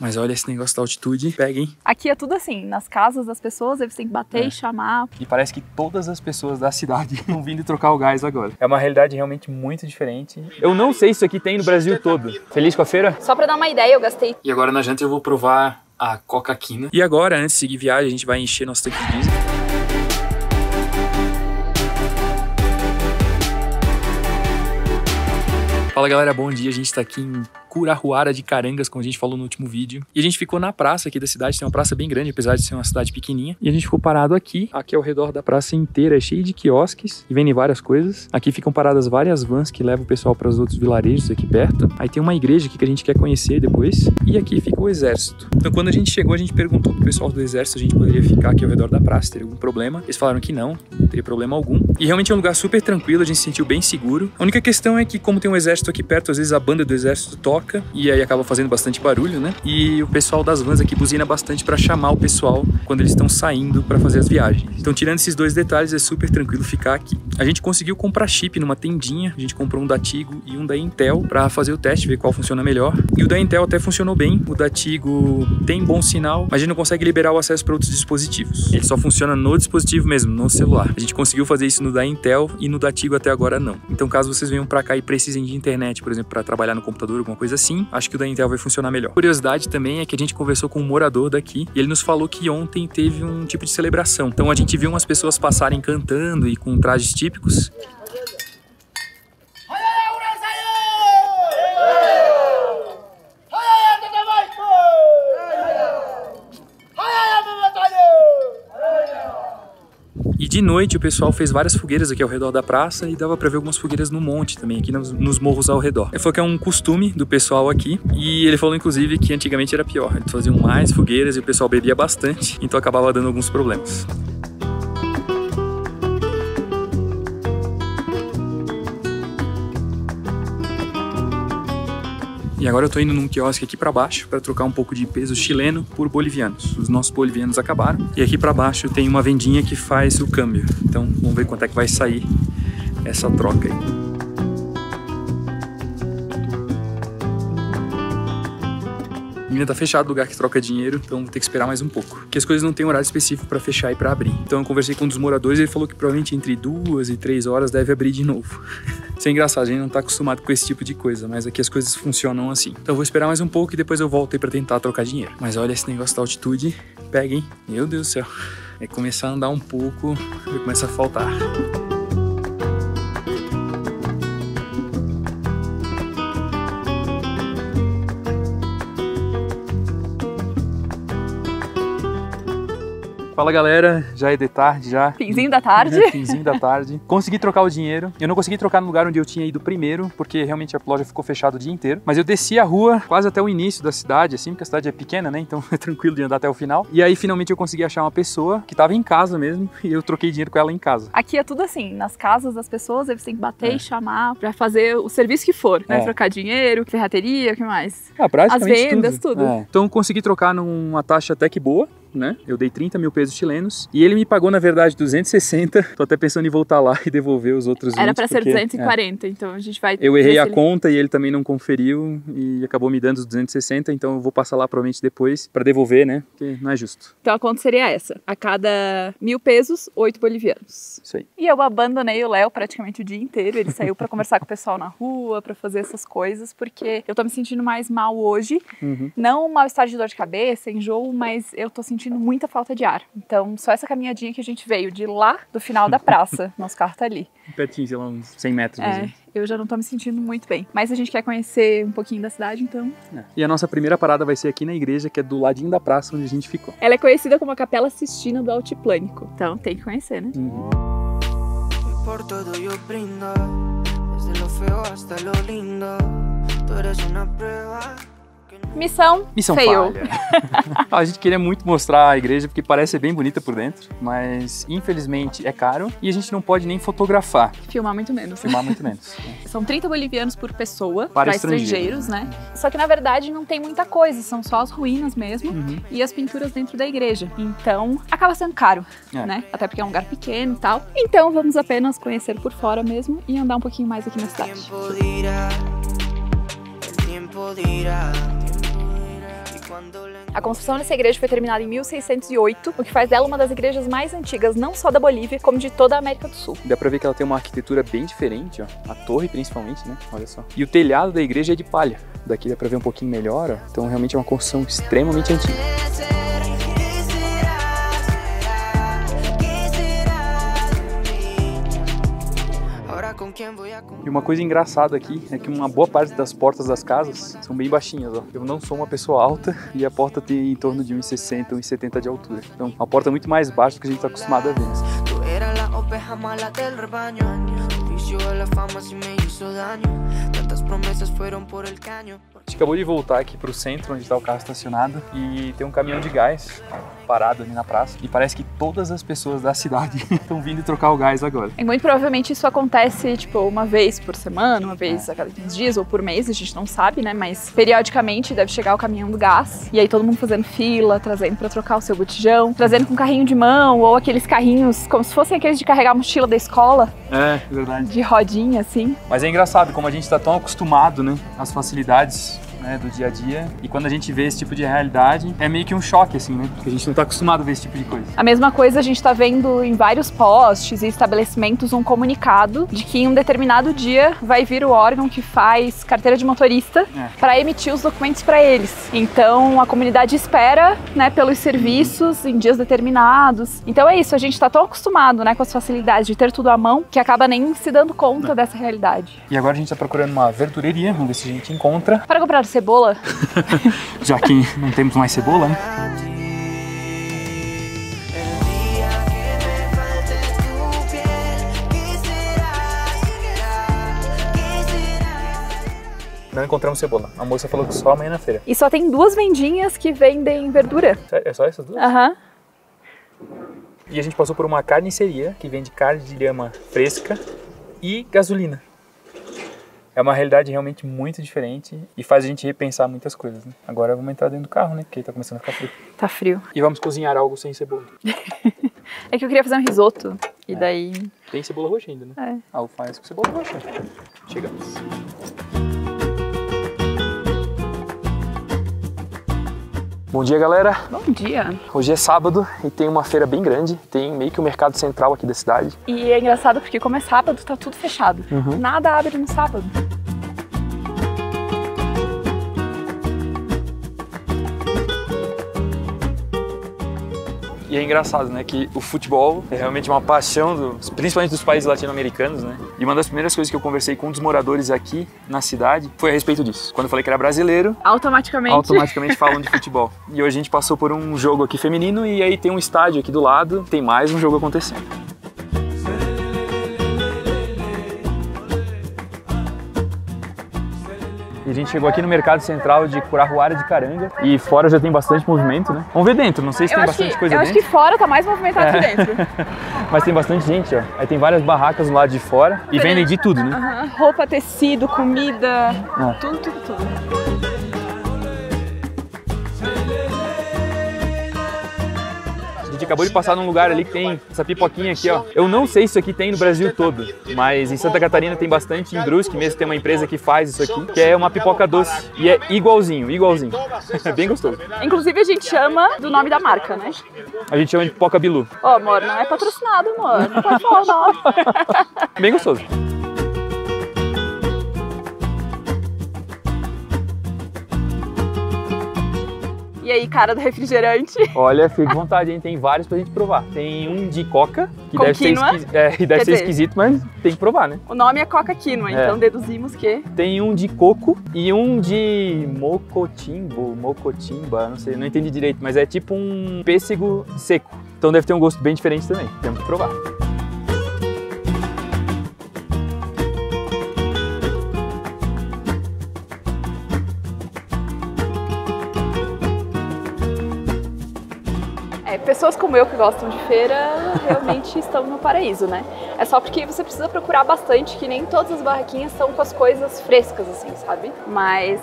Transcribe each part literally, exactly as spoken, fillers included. Mas olha esse negócio da altitude, pega, hein? Aqui é tudo assim, nas casas das pessoas, eles têm que bater é. e chamar. E parece que todas as pessoas da cidade estão vindo trocar o gás agora. É uma realidade realmente muito diferente. Eu não sei se isso aqui tem no Brasil todo. Feliz com a feira? Só pra dar uma ideia, eu gastei. E agora na janta eu vou provar a Coca Quina. E agora, antes de seguir viagem, a gente vai encher nosso tanque de diesel. Fala galera, bom dia, a gente tá aqui em Curahuara de Carangas, como a gente falou no último vídeo. E a gente ficou na praça aqui da cidade, tem uma praça bem grande, apesar de ser uma cidade pequenininha. E a gente ficou parado aqui, aqui ao redor da praça inteira, é cheio de quiosques e vendem várias coisas. Aqui ficam paradas várias vans que levam o pessoal para os outros vilarejos aqui perto. Aí tem uma igreja aqui que a gente quer conhecer depois. E aqui fica o exército. Então quando a gente chegou, a gente perguntou pro pessoal do exército se a gente poderia ficar aqui ao redor da praça, teria algum problema. Eles falaram que não, não teria problema algum. E realmente é um lugar super tranquilo, a gente se sentiu bem seguro. A única questão é que como tem um exército aqui perto, às vezes a banda do exército toca e aí acaba fazendo bastante barulho, né? E o pessoal das vans aqui buzina bastante pra chamar o pessoal quando eles estão saindo pra fazer as viagens. Então, tirando esses dois detalhes, é super tranquilo ficar aqui. A gente conseguiu comprar chip numa tendinha, a gente comprou um da Tigo e um da Entel pra fazer o teste, ver qual funciona melhor. E o da Entel até funcionou bem, o da Tigo tem bom sinal, mas a gente não consegue liberar o acesso pra outros dispositivos. Ele só funciona no dispositivo mesmo, no celular. A gente conseguiu fazer isso no da Entel e no da Tigo até agora não. Então, caso vocês venham pra cá e precisem de internet, por exemplo, pra trabalhar no computador, alguma coisa assim, acho que o da Entel vai funcionar melhor. Curiosidade também é que a gente conversou com um morador daqui e ele nos falou que ontem teve um tipo de celebração. Então a gente viu umas pessoas passarem cantando e com trajes típicos. E de noite o pessoal fez várias fogueiras aqui ao redor da praça e dava pra ver algumas fogueiras no monte também, aqui nos, nos morros ao redor. Ele falou que é um costume do pessoal aqui e ele falou inclusive que antigamente era pior, eles faziam mais fogueiras e o pessoal bebia bastante, então acabava dando alguns problemas. E agora eu tô indo num quiosque aqui pra baixo pra trocar um pouco de peso chileno por bolivianos. Os nossos bolivianos acabaram. E aqui pra baixo tem uma vendinha que faz o câmbio. Então vamos ver quanto é que vai sair essa troca aí. Ainda tá fechado o lugar que troca dinheiro, então vou ter que esperar mais um pouco. Porque as coisas não têm horário específico pra fechar e pra abrir. Então eu conversei com um dos moradores e ele falou que provavelmente entre duas e três horas deve abrir de novo. Isso é engraçado, a gente não tá acostumado com esse tipo de coisa, mas aqui as coisas funcionam assim. Então eu vou esperar mais um pouco e depois eu volto aí pra tentar trocar dinheiro. Mas olha esse negócio da altitude, pega, hein? Meu Deus do céu. É começar a andar um pouco e começa a faltar. Fala galera, já é de tarde já. Finzinho da tarde. Finzinho da tarde. Consegui trocar o dinheiro. Eu não consegui trocar no lugar onde eu tinha ido primeiro, porque realmente a loja ficou fechada o dia inteiro. Mas eu desci a rua quase até o início da cidade, assim, porque a cidade é pequena, né? Então é tranquilo de andar até o final. E aí finalmente eu consegui achar uma pessoa que tava em casa mesmo e eu troquei dinheiro com ela em casa. Aqui é tudo assim, nas casas das pessoas eles têm que bater é. e chamar pra fazer o serviço que for, né? É. Trocar dinheiro, ferrateria, o que mais? Ah, praticamente as vendas, tudo. tudo. É. Então eu consegui trocar numa taxa até que boa, né? Eu dei trinta mil pesos chilenos e ele me pagou, na verdade, duzentos e sessenta. Tô até pensando em voltar lá e devolver os outros vinte. Era pra ser duzentos e quarenta, é. Então a gente vai... Eu errei a ele... conta e ele também não conferiu e acabou me dando os duzentos e sessenta, então eu vou passar lá provavelmente depois pra devolver, né? Porque não é justo. Então a conta seria essa. A cada mil pesos, oito bolivianos. Isso aí. E eu abandonei o Léo praticamente o dia inteiro. Ele saiu pra conversar com o pessoal na rua, pra fazer essas coisas, porque eu tô me sentindo mais mal hoje. Uhum. Não um mal-estar de dor de cabeça, enjoo, mas eu tô sentindo sentindo muita falta de ar. Então, só essa caminhadinha que a gente veio de lá do final da praça. Nosso carro tá ali. Pertinho, sei lá, uns cem metros. É, assim. Eu já não tô me sentindo muito bem. Mas a gente quer conhecer um pouquinho da cidade, então... É. E a nossa primeira parada vai ser aqui na igreja, que é do ladinho da praça onde a gente ficou. Ela é conhecida como a Capela Sistina do Altiplânico. Então, tem que conhecer, né? Uhum. Por todo eu brindo, desde lo feo hasta lo lindo, tu eres una prueba. Missão, Missão fail. Falha. A gente queria muito mostrar a igreja porque parece bem bonita por dentro, mas infelizmente é caro e a gente não pode nem fotografar. Filmar muito menos. Filmar muito menos. É. São trinta bolivianos por pessoa, para estrangeiros, estrangeiros, né? Só que na verdade não tem muita coisa, são só as ruínas mesmo, uhum, e as pinturas dentro da igreja. Então acaba sendo caro, é, né? Até porque é um lugar pequeno e tal. Então vamos apenas conhecer por fora mesmo e andar um pouquinho mais aqui na cidade. A construção dessa igreja foi terminada em mil seiscentos e oito, o que faz dela uma das igrejas mais antigas, não só da Bolívia, como de toda a América do Sul. Dá pra ver que ela tem uma arquitetura bem diferente, ó. A torre principalmente, né? Olha só. E o telhado da igreja é de palha. Daqui dá pra ver um pouquinho melhor, ó. Então realmente é uma construção extremamente antiga. E uma coisa engraçada aqui é que uma boa parte das portas das casas são bem baixinhas, ó. Eu não sou uma pessoa alta e a porta tem em torno de um metro e sessenta, um metro e setenta de altura. Então, a porta é muito mais baixa do que a gente está acostumado a ver. A gente acabou de voltar aqui para o centro, onde está o carro estacionado, e tem um caminhão de gás parado ali na praça, e parece que todas as pessoas da cidade estão vindo trocar o gás agora. E muito provavelmente isso acontece, tipo, uma vez por semana, uma vez a cada quinze dias ou por mês, a gente não sabe, né? Mas periodicamente deve chegar o caminhão do gás, e aí todo mundo fazendo fila, trazendo para trocar o seu botijão, trazendo com carrinho de mão, ou aqueles carrinhos, como se fossem aqueles de carregar a mochila da escola. É, verdade. De rodinha, assim. Mas é engraçado, como a gente está tão acostumado, né, às facilidades, né, do dia a dia, e quando a gente vê esse tipo de realidade, é meio que um choque, assim, né? Porque a gente não tá acostumado a ver esse tipo de coisa. A mesma coisa a gente tá vendo em vários postes e estabelecimentos um comunicado de que em um determinado dia vai vir o órgão que faz carteira de motorista é. para emitir os documentos para eles. Então a comunidade espera, né, pelos serviços em dias determinados. Então é isso, a gente tá tão acostumado, né, com as facilidades de ter tudo à mão, que acaba nem se dando conta não. dessa realidade. E agora a gente tá procurando uma verdureria, vamos ver se a gente encontra. Para comprar cebola? Já que não temos mais cebola, né? Não encontramos cebola. A moça falou que só amanhã na feira. E só tem duas vendinhas que vendem verdura. É só essas duas? Aham. Uhum. E a gente passou por uma carniceria que vende carne de lhama fresca e gasolina. É uma realidade realmente muito diferente e faz a gente repensar muitas coisas, né? Agora vamos entrar dentro do carro, né? Porque tá começando a ficar frio. Tá frio. E vamos cozinhar algo sem cebola. É que eu queria fazer um risoto e é. daí... Tem cebola roxa ainda, né? É. Ah, eu faço com cebola roxa. Chegamos. Bom dia, galera! Bom dia! Hoje é sábado e tem uma feira bem grande, tem meio que o mercado central aqui da cidade. E é engraçado porque como é sábado, tá tudo fechado. Uhum. Nada abre no sábado. E é engraçado, né, que o futebol é realmente uma paixão, do, principalmente dos países latino-americanos, né? E uma das primeiras coisas que eu conversei com um dos moradores aqui na cidade foi a respeito disso. Quando eu falei que era brasileiro, automaticamente automaticamente falam de futebol. E hoje a gente passou por um jogo aqui feminino e aí tem um estádio aqui do lado, tem mais um jogo acontecendo. A gente chegou aqui no mercado central de Curahuara de Carangas e fora já tem bastante movimento, né? Vamos ver dentro, não sei se eu tem bastante que, coisa eu dentro. Eu acho que fora tá mais movimentado é. que dentro. Mas tem bastante gente, ó. Aí tem várias barracas do lado de fora e vendem de tudo, né? Uhum. Roupa, tecido, comida, ah. tudo, tudo, tudo. A gente acabou de passar num lugar ali que tem essa pipoquinha aqui, ó. Eu não sei se isso aqui tem no Brasil todo, mas em Santa Catarina tem bastante, em Brusque mesmo tem uma empresa que faz isso aqui, que é uma pipoca doce. E é igualzinho, igualzinho. É bem gostoso. Inclusive a gente chama do nome da marca, né? A gente chama de pipoca Bilu. Ô, oh, amor, não é patrocinado, amor. Não pode falar o nome. Bem gostoso. E aí, cara do refrigerante. Olha, fica à vontade, hein? Tem vários pra gente provar. Tem um de Coca, que deve ser, esqui... é, deve ser dizer... esquisito, mas tem que provar, né? O nome é Coca Quina, é. então deduzimos que... Tem um de coco e um de mocotimbo, mocotimba, não sei, não entendi direito, mas é tipo um pêssego seco. Então deve ter um gosto bem diferente também, temos que provar. Pessoas como eu que gostam de feira realmente estão no paraíso, né? É só porque você precisa procurar bastante, que nem todas as barraquinhas estão com as coisas frescas, assim, sabe? Mas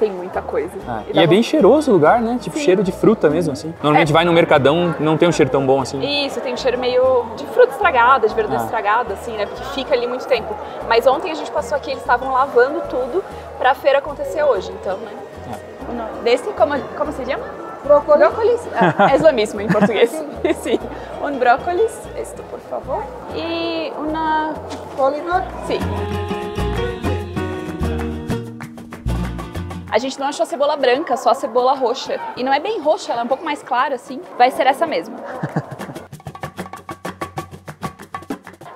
tem muita coisa. Ah, e e é bom. Bem cheiroso o lugar, né? Tipo, Sim. cheiro de fruta mesmo, assim. Normalmente é. vai no mercadão, não tem um cheiro tão bom assim. Isso, tem um cheiro meio de fruta estragada, de verdura ah. estragada, assim, né? Porque fica ali muito tempo. Mas ontem a gente passou aqui, eles estavam lavando tudo pra feira acontecer hoje, então, né? É. no, desse, como, como se chama? Brócolis. Brócolis? Ah, é o mesmo em português. Sim. Um brócolis, isto por favor. E uma... Polidor? Sim. A gente não achou a cebola branca, só a cebola roxa. E não é bem roxa, ela é um pouco mais clara, assim. Vai ser essa mesmo.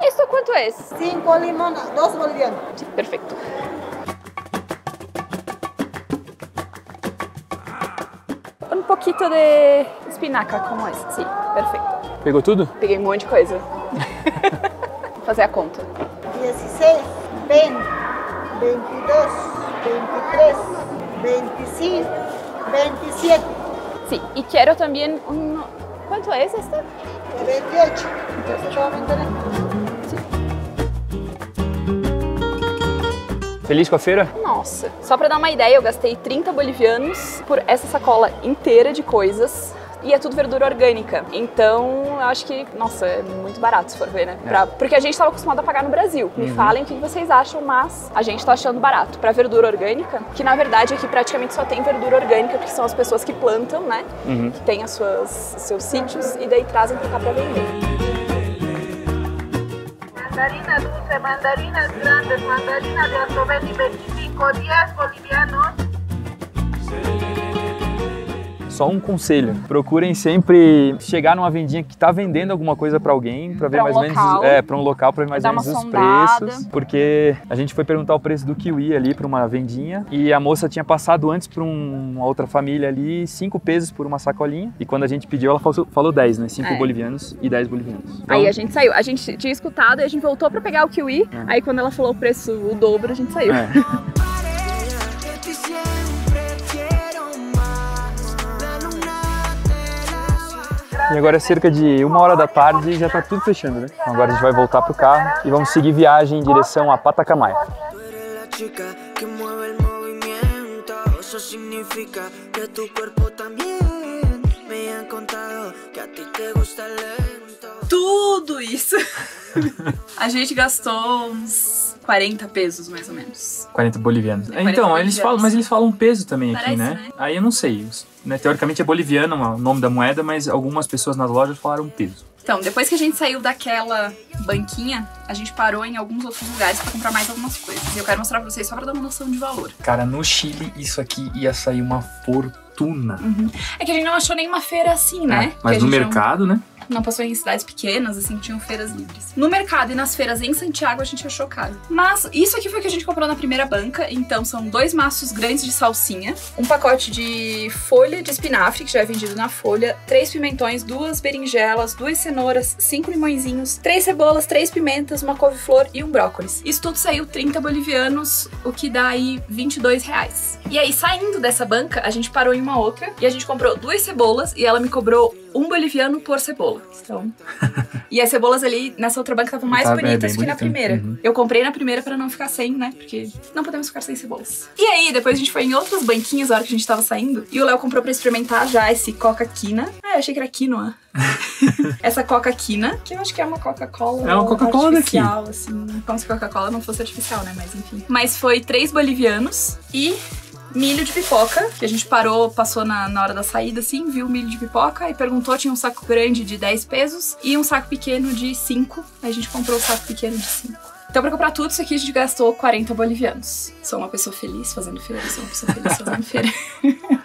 Isso quanto é? Cinco limonas, dois bolivianos. Perfeito. Um pouquinho de espinaca, como esse. Sim, perfeito. Pegou tudo? Peguei um monte de coisa. Vou fazer a conta. dezesseis, vinte, vinte e dois, vinte e três, vinte e cinco, vinte e sete. Sim, e quero também um... Quanto é esse? vinte e oito. Feliz com a feira? Nossa! Só para dar uma ideia, eu gastei trinta bolivianos por essa sacola inteira de coisas. E é tudo verdura orgânica. Então, eu acho que, nossa, é muito barato se for ver, né? É. Pra, porque a gente estava acostumado a pagar no Brasil. Me uhum. falem o que vocês acham, mas a gente está achando barato. Para verdura orgânica, que na verdade aqui praticamente só tem verdura orgânica, porque são as pessoas que plantam, né? Uhum. Que têm as suas, seus sítios e daí trazem para cá para vender. Mandarina dulce, mandarinas grandes, mandarina de aproveito vinte e cinco, dez bolivianos. Só um conselho, procurem sempre chegar numa vendinha que está vendendo alguma coisa para alguém, para ver mais ou menos é, para um local, para ver mais ou menos os preços, porque a gente foi perguntar o preço do kiwi ali para uma vendinha e a moça tinha passado antes para um, uma outra família ali cinco pesos por uma sacolinha e quando a gente pediu ela falou, falou dez, né? cinco bolivianos e dez bolivianos. Então, aí a gente saiu, a gente tinha escutado e a gente voltou para pegar o kiwi, é. Aí quando ela falou o preço, o dobro, a gente saiu. É. E agora é cerca de uma hora da tarde e já tá tudo fechando, né? Então agora a gente vai voltar pro carro e vamos seguir viagem em direção a Patacamaia. Tudo isso! A gente gastou uns quarenta pesos, mais ou menos. quarenta bolivianos. É, quarenta então, bolivianos. Eles falam, mas eles falam peso também. Parece, aqui, né? né? Aí eu não sei. Né? Teoricamente é boliviano o nome da moeda, mas algumas pessoas nas lojas falaram peso. Então, depois que a gente saiu daquela banquinha, a gente parou em alguns outros lugares pra comprar mais algumas coisas. E eu quero mostrar pra vocês só pra dar uma noção de valor. Cara, no Chile, isso aqui ia sair uma fortuna. Uhum. É que a gente não achou nenhuma feira assim, né? É, mas no mercado, não... né? Não passou em cidades pequenas, assim, que tinham feiras livres. No mercado e nas feiras em Santiago, a gente achou caro. Mas isso aqui foi o que a gente comprou na primeira banca. Então, são dois maços grandes de salsinha, um pacote de folha de espinafre, que já é vendido na folha, três pimentões, duas berinjelas, duas cenouras, cinco limõezinhos, três cebolas, três pimentas, uma couve-flor e um brócolis. Isso tudo saiu trinta bolivianos, o que dá aí vinte e dois reais. E aí, saindo dessa banca, a gente parou em uma outra e a gente comprou duas cebolas e ela me cobrou um boliviano por cebola. Então. E as cebolas ali nessa outra banca estavam mais tá, bonitas é que na primeira. Uhum. Eu comprei na primeira pra não ficar sem, né? Porque não podemos ficar sem cebolas. E aí, depois a gente foi em outros banquinhos na hora que a gente tava saindo. E o Léo comprou pra experimentar já esse Coca Quina. Ah, eu achei que era quinoa. Essa Coca Quina, que eu acho que é uma Coca-Cola. É uma Coca-Cola daqui. Assim, como se Coca-Cola não fosse artificial, né? Mas enfim. Mas foi três bolivianos e... milho de pipoca, que a gente parou, passou na, na hora da saída, assim, viu o milho de pipoca e perguntou, tinha um saco grande de dez pesos e um saco pequeno de cinco, aí a gente comprou o saco pequeno de cinco. Então, pra comprar tudo isso aqui, a gente gastou quarenta bolivianos. Sou uma pessoa feliz fazendo feira, sou uma pessoa feliz fazendo feira.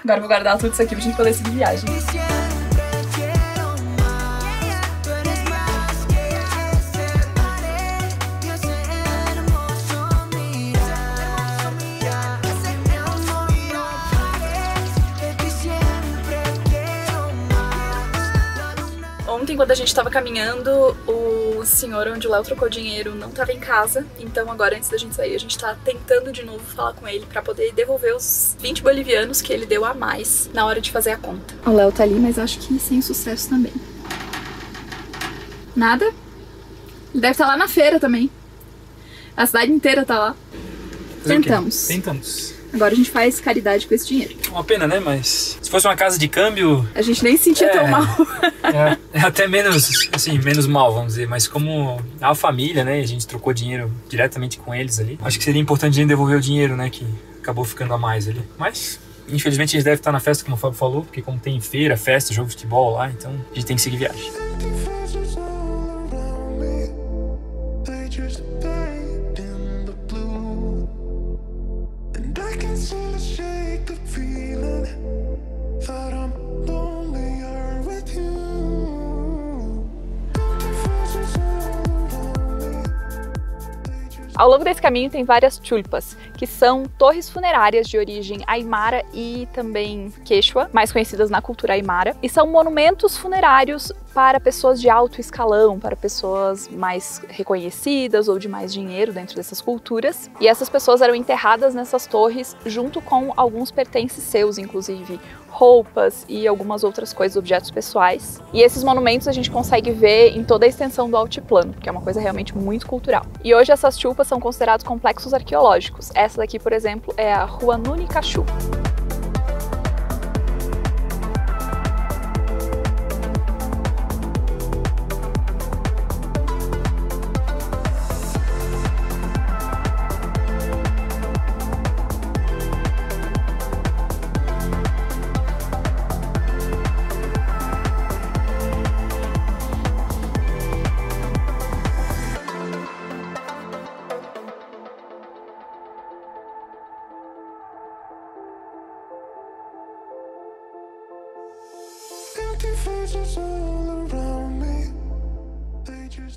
Agora vou guardar tudo isso aqui pra gente poder seguir viagem. Ontem, quando a gente estava caminhando, o senhor onde o Léo trocou dinheiro não estava em casa. Então agora, antes da gente sair, a gente está tentando de novo falar com ele para poder devolver os vinte bolivianos que ele deu a mais na hora de fazer a conta. O Léo tá ali, mas acho que sem sucesso também. Nada? Ele deve estar lá na feira também. A cidade inteira tá lá. Tentamos. Tentamos. Agora a gente faz caridade com esse dinheiro. Uma pena, né? Mas se fosse uma casa de câmbio... A gente nem se sentia é, tão mal. É, é até menos, assim, menos mal, vamos dizer. Mas como a família, né? A gente trocou dinheiro diretamente com eles ali. Acho que seria importante a gente devolver o dinheiro, né? Que acabou ficando a mais ali. Mas... Infelizmente a gente deve estar na festa, como o Fábio falou, porque como tem feira, festa, jogo de futebol lá, então a gente tem que seguir viagem. Ao longo desse caminho tem várias chulpas, que são torres funerárias de origem aimara e também quechua, mais conhecidas na cultura aimara, e são monumentos funerários para pessoas de alto escalão, para pessoas mais reconhecidas ou de mais dinheiro dentro dessas culturas. E essas pessoas eram enterradas nessas torres junto com alguns pertences seus, inclusive roupas e algumas outras coisas, objetos pessoais. E esses monumentos a gente consegue ver em toda a extensão do altiplano, que é uma coisa realmente muito cultural. E hoje essas chulpas são considerados complexos arqueológicos. Essa daqui, por exemplo, é a Rua Nunicachu.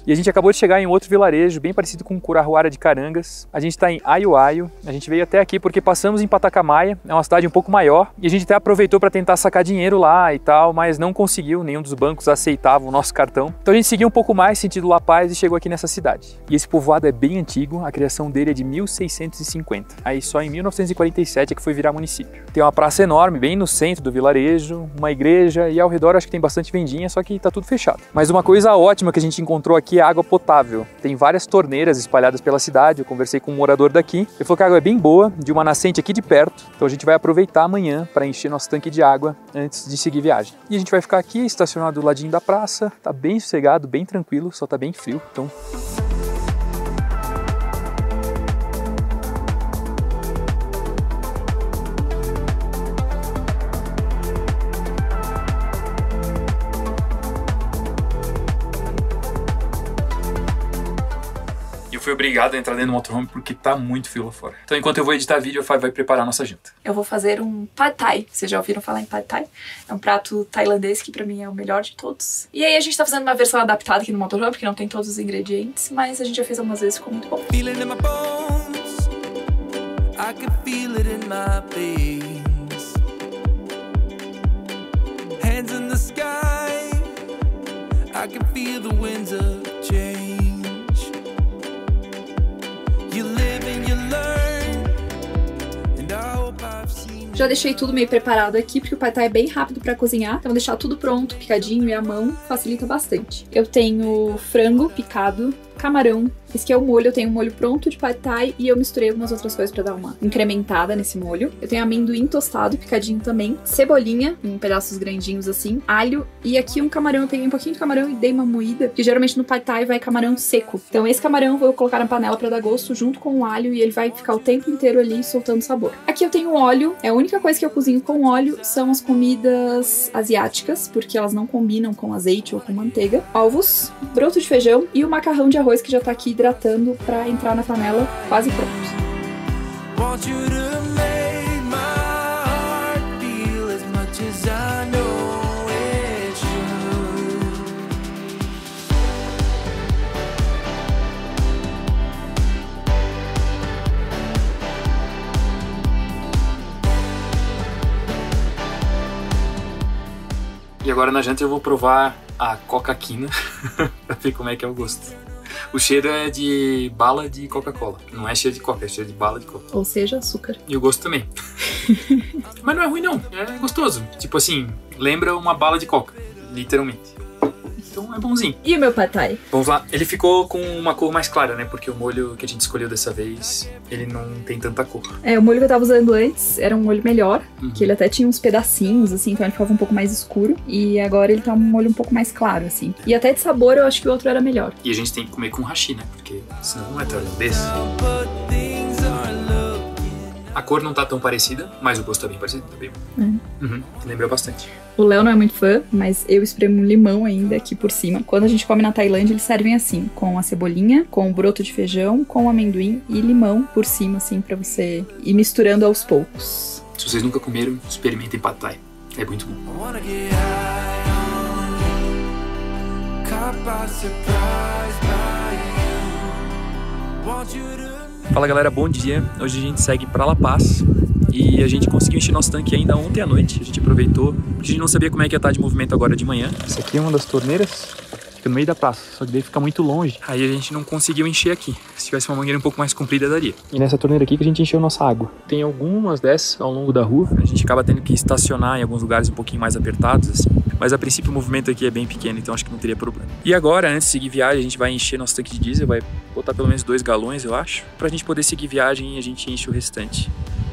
E a gente acabou de chegar em outro vilarejo bem parecido com Curahuara de Carangas. A gente está em Ayo Ayo. A gente veio até aqui porque passamos em Patacamaia, é uma cidade um pouco maior, e a gente até aproveitou para tentar sacar dinheiro lá e tal, mas não conseguiu, nenhum dos bancos aceitava o nosso cartão. Então a gente seguiu um pouco mais sentido La Paz e chegou aqui nessa cidade. E esse povoado é bem antigo, a criação dele é de mil seiscentos e cinquenta. Aí só em mil novecentos e quarenta e sete é que foi virar município. Tem uma praça enorme bem no centro do vilarejo, uma igreja, e ao redor acho que tem bastante vendinha, só que tá tudo fechado. Mas uma coisa ótima que a gente encontrou aqui é água potável. Tem várias torneiras espalhadas pela cidade. Eu conversei com um morador daqui. Ele falou que a água é bem boa, de uma nascente aqui de perto. Então a gente vai aproveitar amanhã para encher nosso tanque de água antes de seguir viagem. E a gente vai ficar aqui estacionado do ladinho da praça. Tá bem sossegado, bem tranquilo, só tá bem frio. Então... fui obrigado a entrar dentro do motorhome porque tá muito frio lá fora. Então, enquanto eu vou editar vídeo, a Fábio vai preparar a nossa janta. Eu vou fazer um Pad Thai. Vocês já ouviram falar em Pad Thai? É um prato tailandês que pra mim é o melhor de todos. E aí a gente tá fazendo uma versão adaptada aqui no motorhome, porque não tem todos os ingredientes, mas a gente já fez algumas vezes, ficou muito bom. Já deixei tudo meio preparado aqui, porque o Pad Thai é bem rápido para cozinhar. Então vou deixar tudo pronto, picadinho e à mão, facilita bastante. Eu tenho frango picado, camarão. Esse aqui é o molho, eu tenho um molho pronto de Pad Thai e eu misturei algumas outras coisas pra dar uma incrementada nesse molho. Eu tenho amendoim tostado, picadinho também, cebolinha, em pedaços grandinhos assim, alho e aqui um camarão. Eu peguei um pouquinho de camarão e dei uma moída, porque geralmente no Pad Thai vai camarão seco. Então esse camarão eu vou colocar na panela pra dar gosto junto com o alho e ele vai ficar o tempo inteiro ali soltando sabor. Aqui eu tenho óleo, é a única coisa que eu cozinho com óleo são as comidas asiáticas, porque elas não combinam com azeite ou com manteiga. Ovos, broto de feijão e o macarrão de arroz que já tá aqui hidratando pra entrar na panela quase pronto. E agora na janta eu vou provar a Coca Quina pra ver como é que é o gosto. O cheiro é de bala de Coca-Cola. Não é cheiro de Coca, é cheiro de bala de Coca. Ou seja, açúcar. E o gosto também. Mas não é ruim não, é gostoso. Tipo assim, lembra uma bala de Coca, literalmente. Então é bonzinho. E o meu Pad Thai? Vamos lá. Ele ficou com uma cor mais clara, né? Porque o molho que a gente escolheu dessa vez, ele não tem tanta cor. É, o molho que eu tava usando antes era um molho melhor, uhum. Que ele até tinha uns pedacinhos, assim, então ele ficava um pouco mais escuro. E agora ele tá um molho um pouco mais claro, assim. É. E até de sabor eu acho que o outro era melhor. E a gente tem que comer com hashi, né? Porque senão não é tailandês. A cor não tá tão parecida, mas o gosto tá bem parecido, tá bem bom. É. Uhum, lembrou bastante. O Léo não é muito fã, mas eu espremo um limão ainda aqui por cima. Quando a gente come na Tailândia, eles servem assim, com a cebolinha, com o broto de feijão, com o amendoim e limão por cima, assim, pra você ir misturando aos poucos. Se vocês nunca comeram, experimentem Pad Thai. É muito bom. Fala galera, bom dia. Hoje a gente segue pra La Paz e a gente conseguiu encher nosso tanque ainda ontem à noite. A gente aproveitou, porque a gente não sabia como é que ia estar de movimento agora de manhã. Essa aqui é uma das torneiras, fica no meio da praça, só que daí fica muito longe. Aí a gente não conseguiu encher aqui. Se tivesse uma mangueira um pouco mais comprida, daria. E nessa torneira aqui que a gente encheu nossa água. Tem algumas dessas ao longo da rua. A gente acaba tendo que estacionar em alguns lugares um pouquinho mais apertados, assim. Mas a princípio o movimento aqui é bem pequeno, então acho que não teria problema. E agora, antes de seguir viagem, a gente vai encher nosso tanque de diesel, vai botar pelo menos dois galões, eu acho, pra gente poder seguir viagem e a gente enche o restante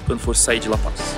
quando for sair de La Paz.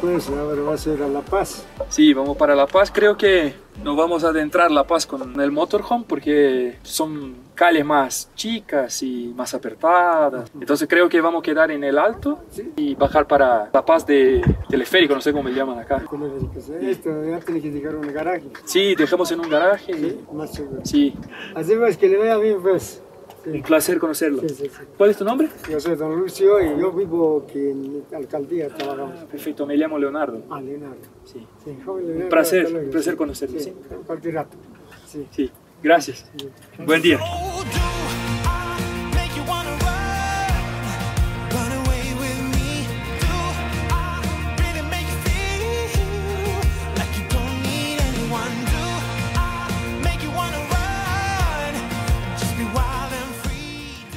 Pues ahora vas a ir a La Paz. Sí, vamos para La Paz. Creo que nos vamos a adentrar La Paz con el motorhome porque son calles más chicas y más apertadas. Entonces creo que vamos a quedar en El Alto y bajar para La Paz de teleférico, no sé cómo le llaman acá. ¿Cómo es el que es esto? Ya tiene que llegar a un garaje. Sí, dejamos en un garaje. Sí, más seguro. Sí. Así pues, que le vaya bien pues. Un placer conocerlo. Sí, sí, sí. ¿Cuál es tu nombre? Yo soy Don Lucio y yo vivo aquí en la alcaldía. Ah, perfecto, me llamo Leonardo. Ah, Leonardo. Sí. Sí, joven Leonardo. Un placer, un placer conocerlo. Sí, sí. Cualquier rato. Sí. Sí, gracias. Sí. Buen día.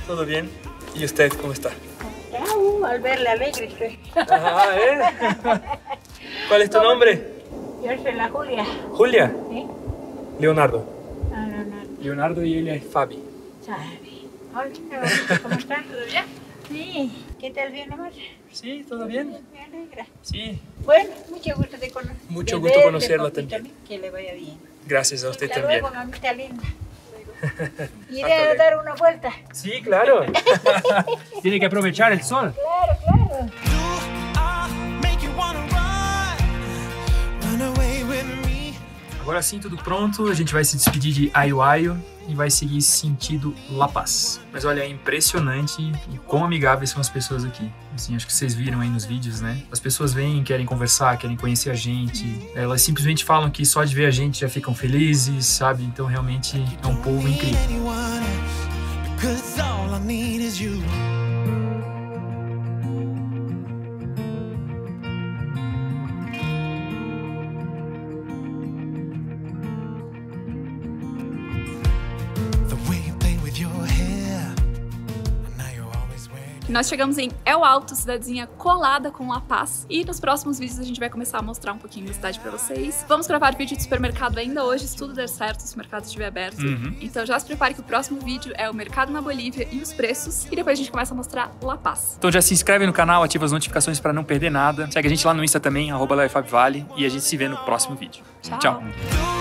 Tudo bem? E você, como está? Bravo, al verle alegre estoy. Ah, ¿eh? ¿Cuál es tu nombre? Yo soy la Julia. ¿Julia? Sí. Leonardo. Ah, Leonardo. Leonardo y ella es Fabi. Fabi. Hola, ¿cómo estás? ¿Todo bien? Sí. ¿Qué tal, bien, amor? Sí, ¿todo bien? Me alegra. Sí. Bueno, mucho gusto de conocerla. Mucho gusto conocerla también. Que le vaya bien. Gracias a usted también. Hasta luego, mamita linda. ¿Iré a dar una vuelta? Sí, claro. Tiene que aprovechar el sol. Claro, claro. Agora sim, tudo pronto. A gente vai se despedir de Ayo Ayo e vai seguir sentido La Paz. Mas olha, é impressionante e quão amigáveis são as pessoas aqui. Assim, acho que vocês viram aí nos vídeos, né? As pessoas vêm, querem conversar, querem conhecer a gente. Elas simplesmente falam que só de ver a gente já ficam felizes, sabe? Então, realmente, é um povo incrível. Nós chegamos em El Alto, cidadezinha colada com La Paz. E nos próximos vídeos a gente vai começar a mostrar um pouquinho da cidade pra vocês. Vamos gravar vídeo de supermercado ainda hoje, se tudo der certo, se o mercado estiver aberto. Uhum. Então já se prepare que o próximo vídeo é o mercado na Bolívia e os preços. E depois a gente começa a mostrar La Paz. Então já se inscreve no canal, ativa as notificações pra não perder nada. Segue a gente lá no Insta também, arroba E a gente se vê no próximo vídeo. Tchau! Tchau.